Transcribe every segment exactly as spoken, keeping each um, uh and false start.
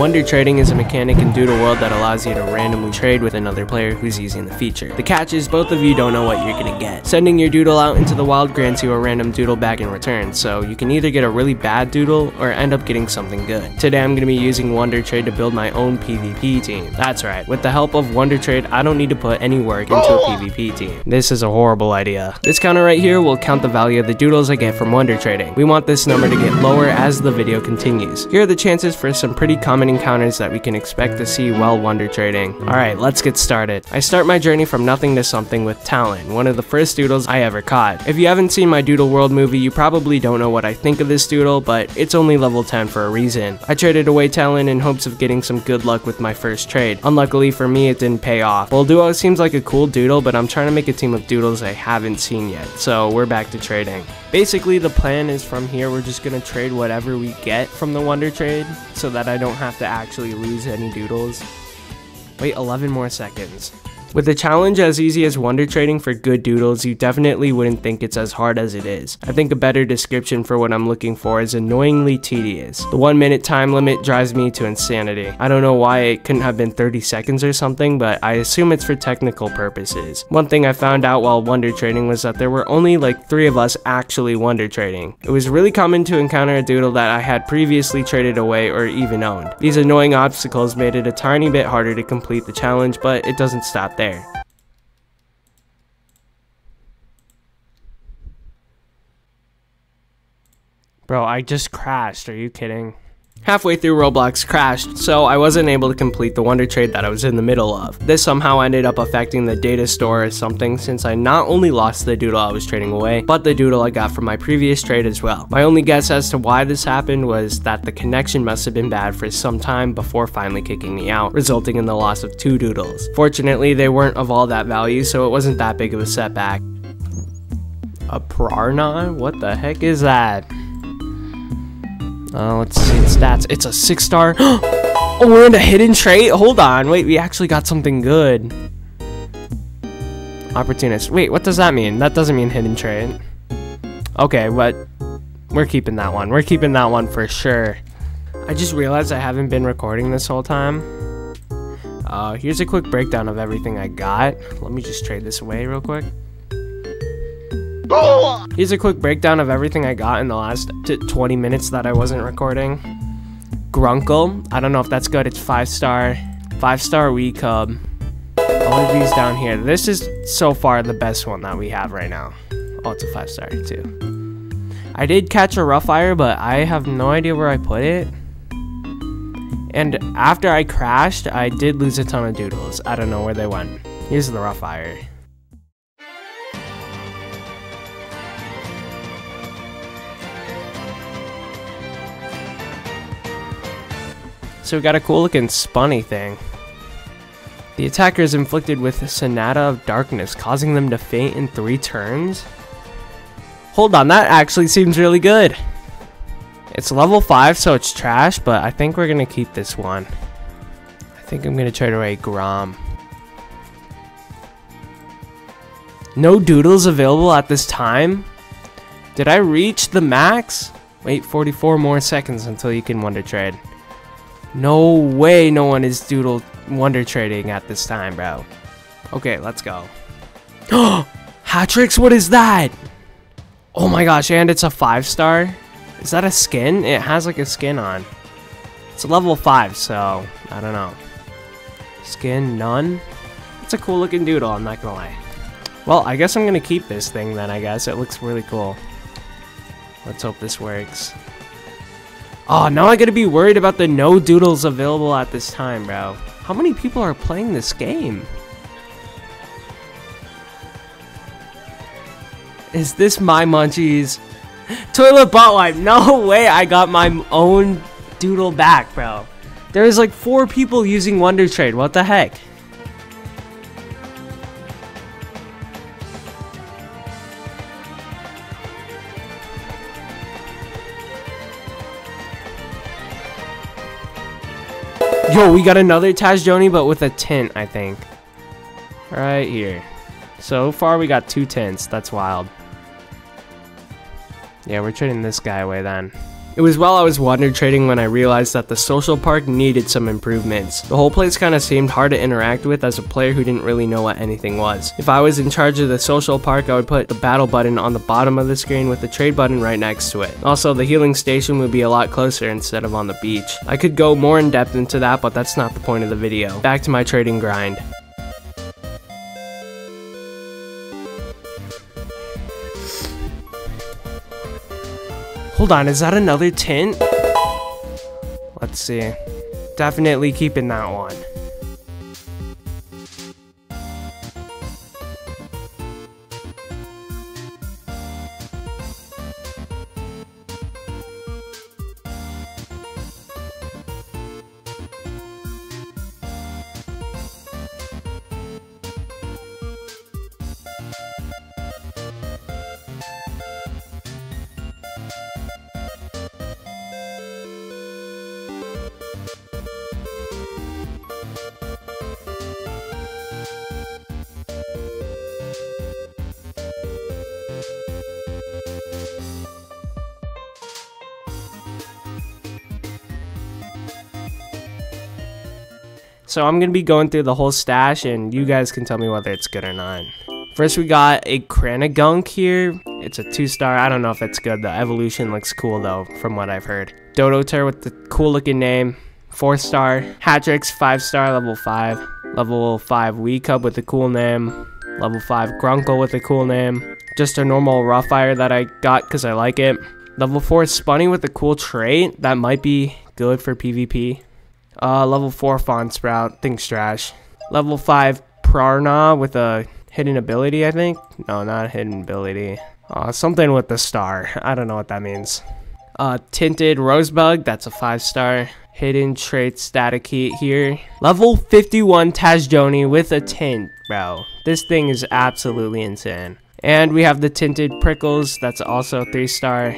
Wonder Trading is a mechanic in Doodle World that allows you to randomly trade with another player who's using the feature. The catch is both of you don't know what you're gonna get. Sending your doodle out into the wild grants you a random doodle back in return, so you can either get a really bad doodle or end up getting something good. Today I'm gonna be using Wonder Trade to build my own PvP team. That's right, with the help of Wonder Trade, I don't need to put any work into a PvP team. This is a horrible idea. This counter right here will count the value of the doodles I get from Wonder Trading. We want this number to get lower as the video continues. Here are the chances for some pretty common encounters that we can expect to see while Wonder Trading. Alright, let's get started. I start my journey from nothing to something with Talon, one of the first doodles I ever caught. If you haven't seen my Doodle World movie, you probably don't know what I think of this doodle, but it's only level ten for a reason. I traded away Talon in hopes of getting some good luck with my first trade. Unluckily for me, it didn't pay off. Bolduo seems like a cool doodle, but I'm trying to make a team of doodles I haven't seen yet, so we're back to trading. Basically, the plan is from here, we're just gonna trade whatever we get from the Wonder Trade so that I don't have to actually lose any doodles. Wait eleven more seconds. With a challenge as easy as Wonder Trading for good doodles, you definitely wouldn't think it's as hard as it is. I think a better description for what I'm looking for is annoyingly tedious. The one minute time limit drives me to insanity. I don't know why it couldn't have been thirty seconds or something, but I assume it's for technical purposes. One thing I found out while Wonder Trading was that there were only like three of us actually Wonder Trading. It was really common to encounter a doodle that I had previously traded away or even owned. These annoying obstacles made it a tiny bit harder to complete the challenge, but it doesn't stop there. Bro, I just crashed. Are you kidding? Halfway through, Roblox crashed, so I wasn't able to complete the Wonder Trade that I was in the middle of. This somehow ended up affecting the data store or something, since I not only lost the doodle I was trading away, but the doodle I got from my previous trade as well. My only guess as to why this happened was that the connection must have been bad for some time before finally kicking me out, resulting in the loss of two doodles. Fortunately, they weren't of all that value, so it wasn't that big of a setback. A Prana? What the heck is that? Uh, let's see the stats. It's a six star. Oh, we're in a hidden trait? Hold on. Wait, we actually got something good. Opportunist. Wait, what does that mean? That doesn't mean hidden trait. Okay, but we're keeping that one. We're keeping that one for sure. I just realized I haven't been recording this whole time. Uh, here's a quick breakdown of everything I got. Let me just trade this away real quick. Here's a quick breakdown of everything I got in the last twenty minutes that I wasn't recording. Grunkle, I don't know if that's good, it's five star. five star Wee Cub. All of these down here. This is so far the best one that we have right now. Oh, it's a five star too. I did catch a rough fire, but I have no idea where I put it. And after I crashed, I did lose a ton of doodles. I don't know where they went. Here's the rough fire. So we got a cool looking Spunny thing. The attacker is inflicted with Sonata of Darkness, causing them to faint in three turns. Hold on, that actually seems really good. It's level five, so it's trash, but I think we're going to keep this one. I think I'm going to trade away Grom. No doodles available at this time? Did I reach the max? Wait forty-four more seconds until you can Wonder Trade. No way no one is doodle Wonder Trading at this time, bro. Okay, let's go. Hatrix, what is that? Oh my gosh, and it's a five star. Is that a skin? It has like a skin on. It's level five, so I don't know. Skin, none. It's a cool looking doodle, I'm not gonna lie. Well, I guess I'm gonna keep this thing then, I guess. It looks really cool. Let's hope this works. Oh, now I gotta be worried about the no doodles available at this time, bro. How many people are playing this game? Is this my munchies? Toilet bot wipe. No way I got my own doodle back, bro. There is like four people using Wonder Trade. What the heck? Yo, we got another Taz Joni, but with a tint, I think. Right here. So far, we got two tints. That's wild. Yeah, we're trading this guy away then. It was while I was Wonder Trading when I realized that the social park needed some improvements. The whole place kinda seemed hard to interact with as a player who didn't really know what anything was. If I was in charge of the social park, I would put the battle button on the bottom of the screen with the trade button right next to it. Also, the healing station would be a lot closer instead of on the beach. I could go more in depth into that, but that's not the point of the video. Back to my trading grind. Hold on, is that another tint? Let's see. Definitely keeping that one. So I'm going to be going through the whole stash and you guys can tell me whether it's good or not. First we got a Cranagunk here. It's a two star. I don't know if it's good. The evolution looks cool though from what I've heard. Dodotur with the cool looking name. four star. Hatrix five star level five. Level five Wee Cub with a cool name. Level five Grunkle with a cool name. Just a normal raw fire that I got because I like it. Level four Spunny with a cool trait. That might be good for PvP. Uh, level four Fawn Sprout, thing's trash. Level five Prana with a hidden ability, I think. No, not a hidden ability. Uh, something with the star. I don't know what that means. Uh, tinted Rosebug, that's a five star. Hidden trait static heat here. Level fifty-one Taz Joni with a tint, bro. This thing is absolutely insane. And we have the tinted prickles, that's also three star.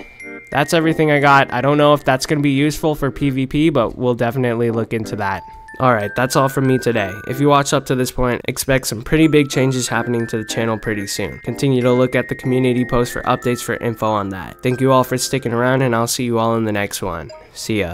That's everything I got. I don't know if that's going to be useful for PvP, but we'll definitely look into that. Alright, that's all from me today. If you watched up to this point, expect some pretty big changes happening to the channel pretty soon. Continue to look at the community post for updates for info on that. Thank you all for sticking around, and I'll see you all in the next one. See ya.